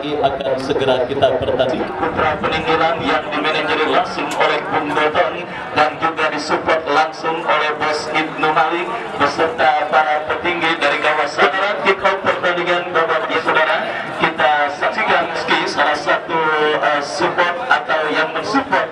KPI akan segera kita bertanding. Putra Peninggilan yang dimanajeri langsung oleh Bung Doton dan juga disupport langsung oleh Bos Ibnu Malik beserta para petinggi dari kawasan. Saudara, kick-off pertandingan Bapak Ibu Saudara, kita saksikan meski salah satu support atau yang mensupport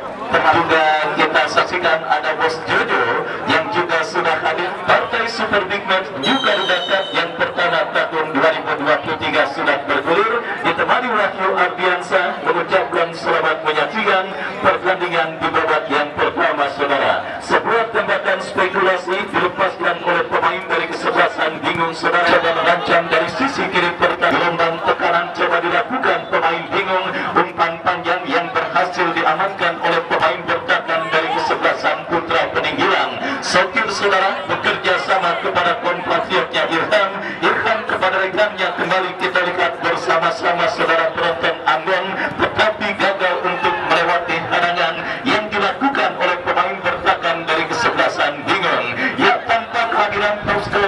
juga kita saksikan ada Bos Jojo yang juga sudah hadir. Partai Super Big Match juga didapat yang pertama tahun 2023 sudah bergulir, ditemani Wahyu Ardiansa mengucapkan selamat menyaksikan pertandingan di babak yang pertama saudara. Sebuah tembakan spekulasi dilepaskan oleh pemain dari kesebelasan Bingung saudara dan mengancam dari sisi kiri pertahanan. Gelombang tekanan coba dilakukan pemain Bingung, umpan panjang yang berhasil diamankan oleh pemain bertahan dari kesebelasan Putra Peninggilan. Sokir saudara bekerja sama kepada kompatriotnya Irham, Irham kepada rekannya. Kembali kita lihat bersama-sama saudara penonton Ambon, tetapi gagal untuk melewati halangan yang dilakukan oleh pemain bertahan dari kesebelasan Bingung. Ya, tanpa kehadiran poster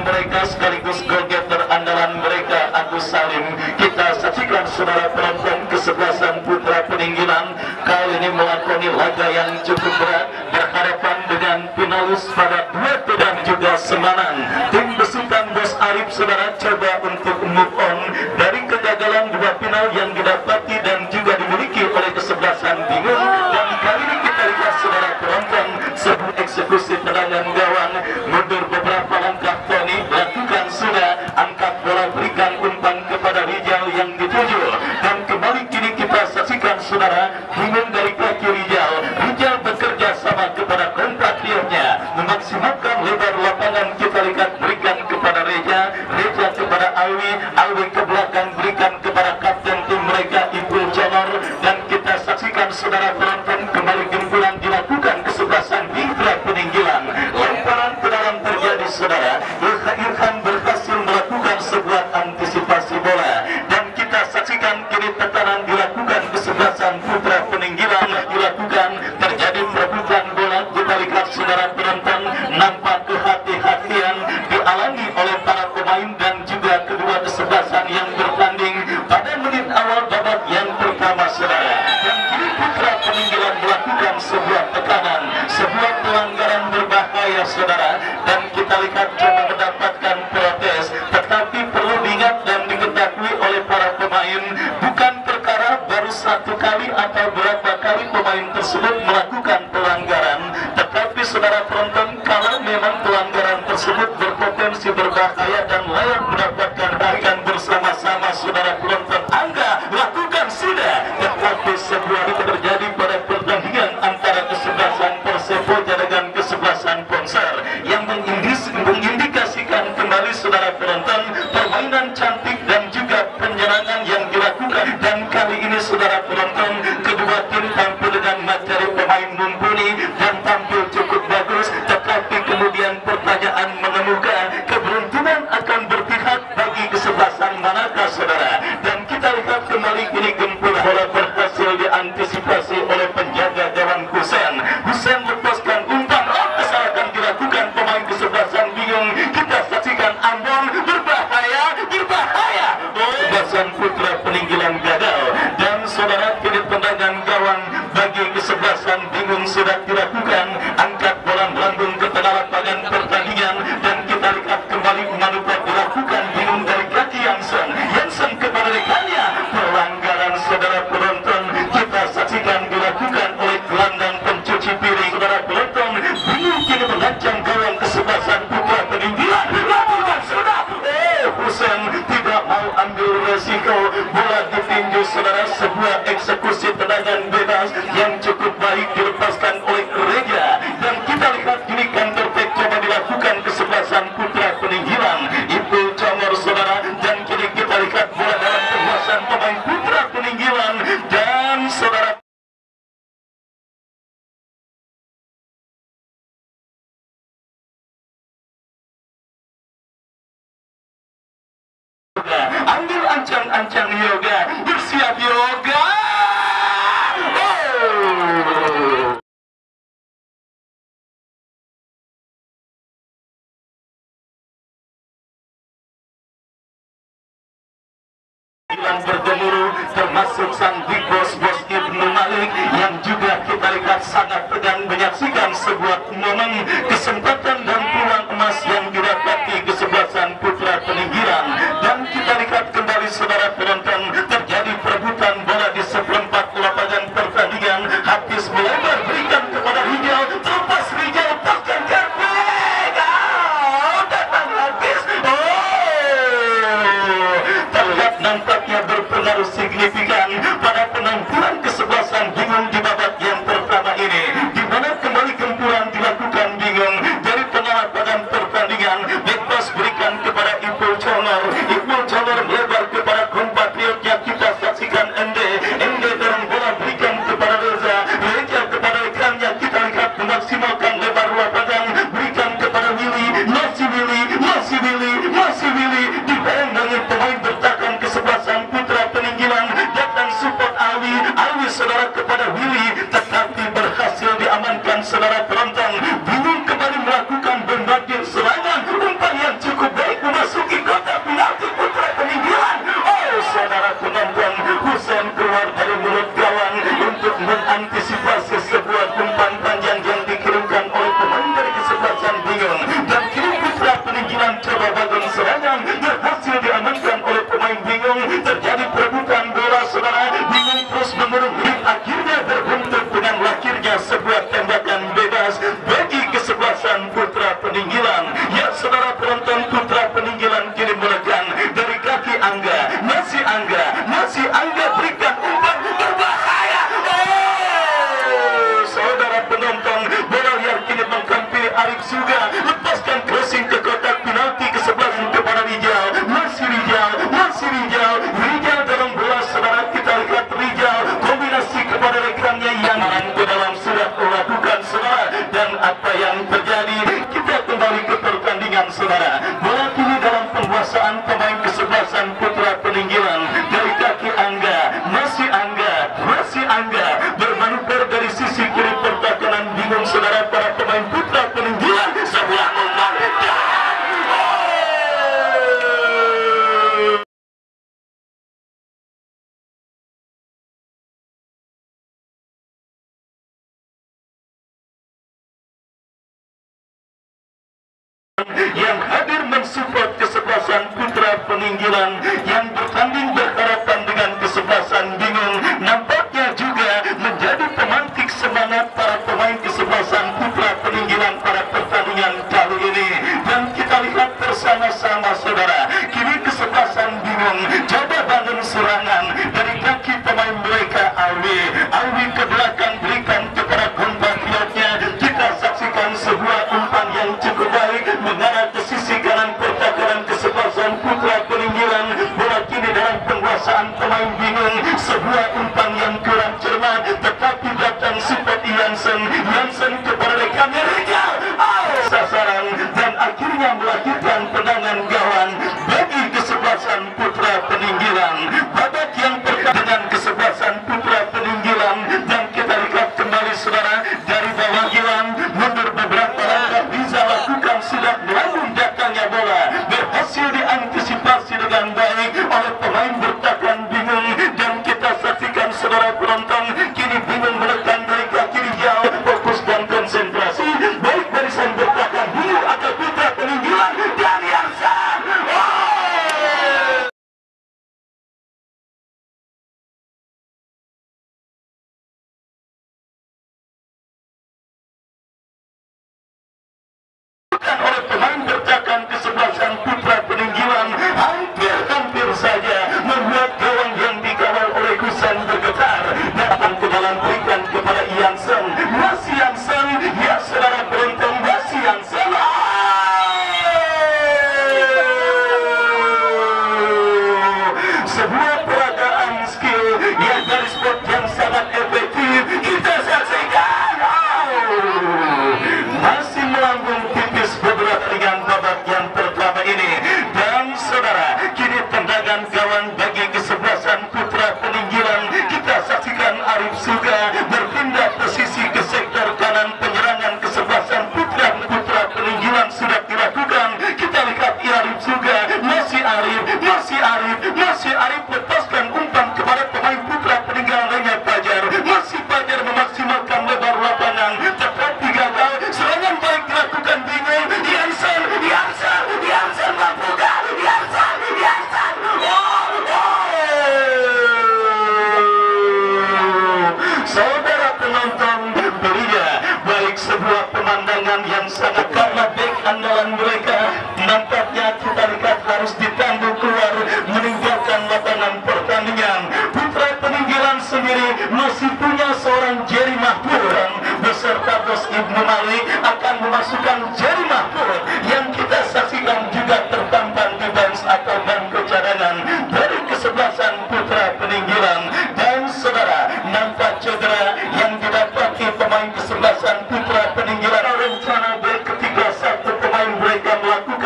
mereka sekaligus goalgetter andalan mereka Agus Salim, kita saksikan saudara penonton kesebelasan Putra Peninggilan kali ini melakoni laga yang cukup berat berhadapan dengan finalis pada dua dan juga Semanan. Tim besutan Bos Arif saudara coba untuk move on dari kegagalan dua final yang didapati dan juga dimiliki oleh kesebelasan Bingung, dan kali ini kita lihat saudara penonton sebuah eksekusi tendangan gawang mundur beberapa langkah. Tony lakukan sudah angkat bola, berikan umpan kepada Rijal yang dituju, dan kembali kini kita saksikan saudara Bingung dari kaki Rijal. Rijal bekerja sama kepada kompatriotnya memaksimalkan lebar lapangan. Kita lihat berikan kepada Reja, Reja kepada Alwi, Alwi ke belakang berikan kepada kapten tim mereka Ibnu Jamar, dan kita saksikan saudara penonton kembali gempuran dilakukan kesebelasan Putra Peninggilan. Lemparan ke dalam terjadi saudara, Irfan berhasil melakukan sebuah antisipasi bola, dan kita saksikan kini tekanan dilakukan kesebelasan Putra Peninggilan dilakukan, terjadi perebutan bola. Kita lihat saudara penonton nampak kehati-hatian dialami oleh para pemain dan juga kedua kesebelasan yang bertanding pada menit awal babak yang pertama saudara. Dan kini Putra Peninggilan melakukan sebuah tekanan, sebuah pelanggaran berbahaya saudara, dan kita lihat coba mendapatkan protes, tetapi perlu diingat dan diketahui oleh para pemain bukan perkara baru satu kali atau berapa kali pemain tersebut melakukan pelanggaran, tetapi saudara penonton kalau memang pelanggaran tersebut berpotensi berbahaya dan layak mendapatkan bahkan bersama-sama saudara penonton Angga lakukan sudah, tetapi sebuah itu terjadi pada pertandingan antara kesebelasan Persebaya dengan kesebelasan Konser yang mengindikasikan kembali saudara penonton permainan cantik dan juga penyerangan yang dilakukan, dan kali ini saudara penonton kedua tim tampil dengan materi pemain mumpuni dan tampil cukup bagus, tetapi kemudian pertanyaan mengemuka, keberuntungan akan berpihak bagi kesebelasan manakah saudara. Dan kita lihat kembali ini gempuran bola berhasil diantisipasi oleh penjaga gawang Husein, Husein lepaskan umpan, kesalahan dilakukan pemain kesebelasan Bingung. Kita saksikan Ambon berbahaya kesebelasan Putra Peninggilan gagal, dan saudara kini tendangan gawang bagi kesebelasan Bingung sudah dilakukan, angkat bola melambung ke tengah lapangan pertandingan, dan kita lihat kembali manuver dilakukan Bingung dari kaki Yansen, Yansen kepada rekannya, pelanggaran saudara penonton kita saksikan dilakukan oleh gelandang pencuci piring saudara penonton. Bingung kini mengancam gawang kesebelasan Putra Peninggilan, dilakukan sudah, Husein tidak mau ambil resiko, bola ditinju saudara, sebuah eksekusi tendangan bebas yang cukup baik dilepaskan oleh Reja, dan kita lihat ini counter-attack coba dilakukan kesebelasan Putra Peninggilan itu Camor saudara, dan kini kita lihat bola dalam kekuasaan pemain Putra Peninggilan dan saudara ambil ancang-ancang Yoga, bersiap Yoga. yang bergemuruh, termasuk sang big boss Ibnu Malik yang juga kita lihat sangat tegang menyaksikan sebuah momen kesempatan dan peluang emas yang didapati kesebelasan Putra Peninggilan. Dan kita lihat kembali saudara penonton, terjadi perebutan bola di seperempat lapangan pertandingan, habis melebar berikan kepada hijau, lepas hijau bahkan karpet. Oh, datang habis. Oh, terlihat nampaknya berpengaruh signifikan pada penampilan kesebelasan Bingung di babak yang pertama ini, di mana kembali gempuran dilakukan Bingung dari pengarah badan pertandingan. Big Boss berikan kepada Ibnu Conor, Ibnu Conor melebar kepada kompatriotnya, kita saksikan ND dorong bola berikan kepada Reza kepada rekannya, kita lihat memaksimalkan lebar lapangan, berikan kepada Willy, masih Willy dibayang pemain bertahan kesebelasan Putra Peninggilan, datang support Ali saudara kepada Willy, tetapi berhasil diamankan saudara penonton. Bingung kembali melakukan berbagai serangan, umpan yang cukup baik memasuki kotak penalti Putra Peninggilan. Oh, saudara penonton, Husein keluar dari mulut gawang untuk mengantisipasi sebuah umpan panjang yang dikirimkan oleh pemain dari kesebelasan Bingung, dan kini Putra Peninggilan coba bangun serangan, berhasil diamankan oleh pemain Bingung. Terjadi perebutan bola saudara, Bingung terus menurun, akhirnya berbentuk dengan lahirnya sebuah tembakan bebas bagi kesebelasan Putra Peninggilan. Ya saudara penonton, Putra Peninggilan kini menekan dari kaki Angga, masih Angga berikan umpan berbahaya. Oh, saudara penonton, bola yang kini menghampiri Arif Suga, lepaskan crossing ke kotak penalti kesebelasan kepada Rijal, masih Rijal. Rijal dalam bola saudara, kita lihat Rijal kombinasi kepada rekannya yang ke dalam sudah melakukan saudara, dan apa yang terjadi, kita kembali ke pertandingan saudara. Bola kini dalam penguasaan pemain kesebelasan Putra Peninggilan dari kaki Angga, masih Angga bermanuver dari sisi kiri pertahanan Bingung saudara para pemain Putra Peninggilan sebuah umpan. Yang hadir mensupport kesebelasan Putra Peninggilan yang bertanding berhadapan dengan kesebelasan Bingung, nampaknya juga menjadi pemantik semangat para pemain kesebelasan Putra Peninggilan pada pertandingan kali ini. Dan kita lihat bersama-sama saudara, kini kesebelasan Bingung coba bangun serangan dari kaki pemain mereka. Alwi ke belakang berikan kepada kompatriotnya, kita saksikan sebuah umpan yang cukup baik mengarah ke sisi kanan pertahanan kesebelasan Putra Peninggilan. Bola kini dalam penguasaan pemain Bingung, sebuah umpan yang kurang cermat, tetapi datang support Yansen kepada rekannya Rijal, sasaran, dan akhirnya melahirkan tendangan gawang bagi kesebelasan Putra Peninggilan. Babak yang pertandingan kesebelasan Putra Peninggilan, dan kita lihat kembali saudara dari bawah Gilang mundur beberapa langkah, bisa lakukan sudah melalui datangnya bola, berhasil diantisipasi dengan baik oleh pemain bertahan Bingung, dan kita saksikan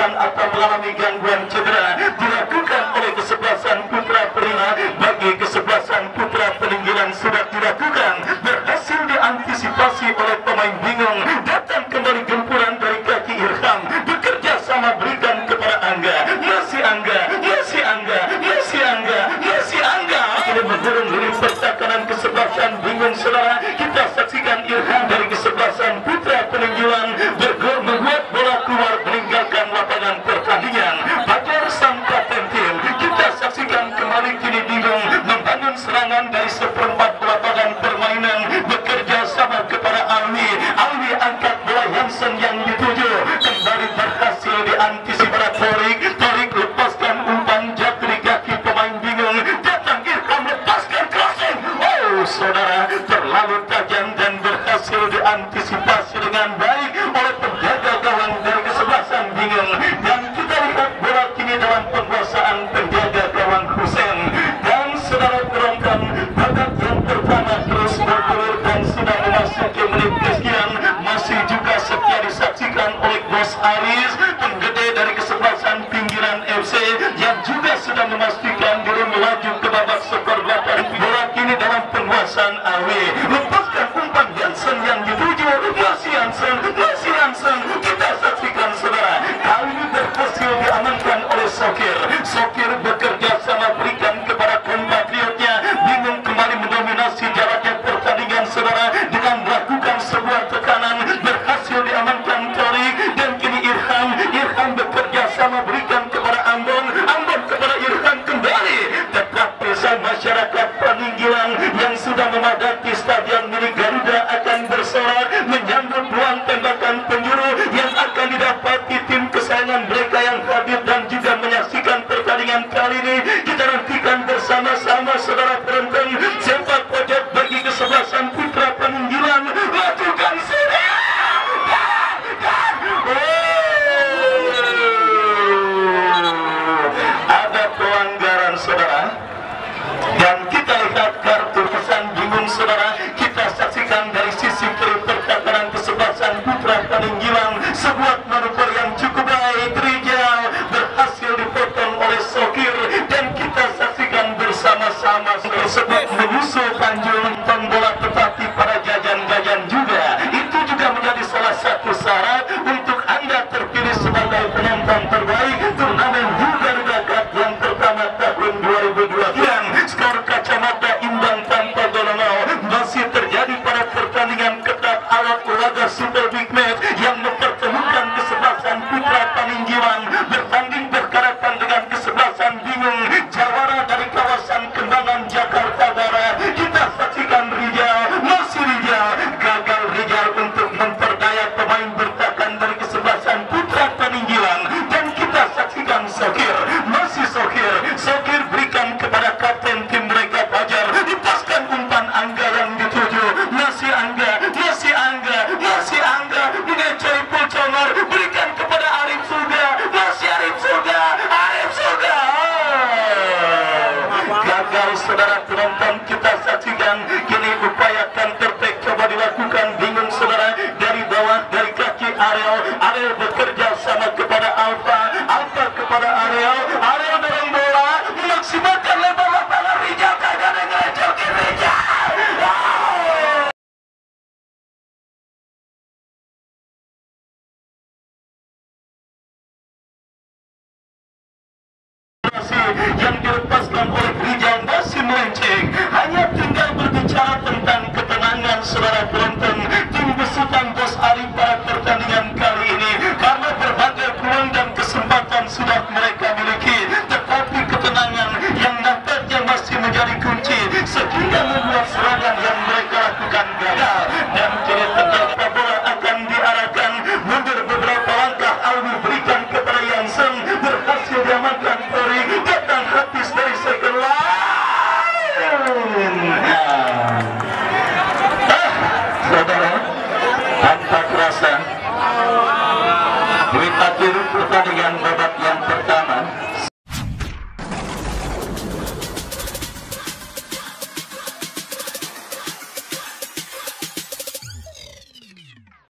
orang atau mengalami gangguan cedera dilakukan oleh kesebelasan putra prima. Bagi kesebelasan Putra Peninggilan sudah dilakukan, berhasil diantisipasi oleh pemain bingung. Datang kembali gempuran dari kaki Irham, bekerja sama, berikan kepada Angga. Masih Angga, masih Angga, masih Angga, masih Angga. Ini bergurung dari pertakaran kesebelasan bingung, saudara. Kita saksikan Irham dari kesebelasan Putra Peninggilan membuat bola keluar meninggalkan lapangan pertandingan. Pajar sang kapten tim, kita saksikan kembali kini bingung membangun serangan dari seperempat lapangan permainan, bekerja sama kepada Alwi. Alwi angkat bola Hansen yang dituju, kembali berhasil diantisipasi Torik. Torik lepaskan umpan jatuh di kaki pemain bingung. Datang Irham lepaskan crossing. Oh saudara, terlalu tajam dan berhasil diantisipasi dengan baik oleh Aris, penggede dari kesebelasan pinggiran FC yang juga sedang memastikan diri melaju ke babak seperdelapan. Bola kini dalam penguasaan AW. Lepaskan umpan Hansen yang dituju, masih Hansen, masih Hansen. Kita saksikan saudara, kali ini berhasil diamankan oleh Sokir. Sokir bekerja sama, berikan kepada kompatriotnya. Bingung kembali mendominasi jaraknya pertandingan saudara dengan melakukan sebuah tekanan, berhasil diamankan Torik. Irham bekerja sama, berikan kepada Ambon, Ambon kepada Irham kembali. Tetap desa masyarakat Peninggilan yang sudah memadati stadion mini Garuda akan bersorak menyambut buang tembakan penjuru yang akan didapati tim kesayangan mereka yang hadir dan juga menyaksikan pertandingan kali ini. Kita nantikan bersama-sama saudara penonton, sepak pojok bagi kesebelasan Putra Peninggilan. Lakukan sudah. Saudara, kita saksikan dari sisi kiri pertahanan kesebelasan Putra Peninggilan sebuah manuver yang cukup baik. Rijal berhasil dipotong oleh Sokir, dan kita saksikan bersama-sama tersebut menyusul panjang bola tetapi pada jajan-jajan juga. Itu juga menjadi salah satu syarat untuk Anda terpilih sebagai penonton terbaik turnamen Garuda Cup yang pertama tahun 2022. Yang skor kacamata imbang tanpa gol masih terjadi pada pertandingan ketat awal laga Super Big Match yang mempertemukan kesebelasan Putra Peninggilan bertanding berhadapan dengan kesebelasan bingung jawara dari kawasan Kembangan, Jakarta Barat. Kita saksikan Rijal, masih Rijal, gagal Rijal untuk memperdaya pemain bertahan dari kesebelasan Putra Peninggilan. Dan kita saksikan Sokir, masih Sokir, Sokir berikan kepada kapten tim mereka Pajar, lepaskan umpan Angga yang dituju, masih Angga, masih Angga, masih Angga, mengecai Pulcomar, berikan kepada Arif Suga, masih Arif Suga, Arif Suga. Gagal saudara penonton, kita saksikan kini upaya counter-attack coba dilakukan bingung saudara dari bawah dari kaki Ariel. Ariel bekerja sama kepada Alfa, Alfa kepada Ariel, Ariel dorong bola memaksimalkan lebar lapangan. Rijal kagak ada ngelecokin Rijal. Yang dilepaskan oleh Rijal masih melenceng, hanya tinggal berbicara tentang ketenangan saudara penonton. Tim besutan Bos Ari pada pertandingan kali ini karena berbagai peluang dan kesempatan sudah mereka miliki, tetapi ketenangan yang nampaknya masih menjadi kunci sehingga membuat serangan yang mereka lakukan gagal. Dan kini terdapat bola akan diarahkan mundur beberapa langkah. Alwi berikan kepada Yansen, berhasil diamankan Tori. Datang habis dari second line. Saudara, tanpa kerasa kita turun pertandingan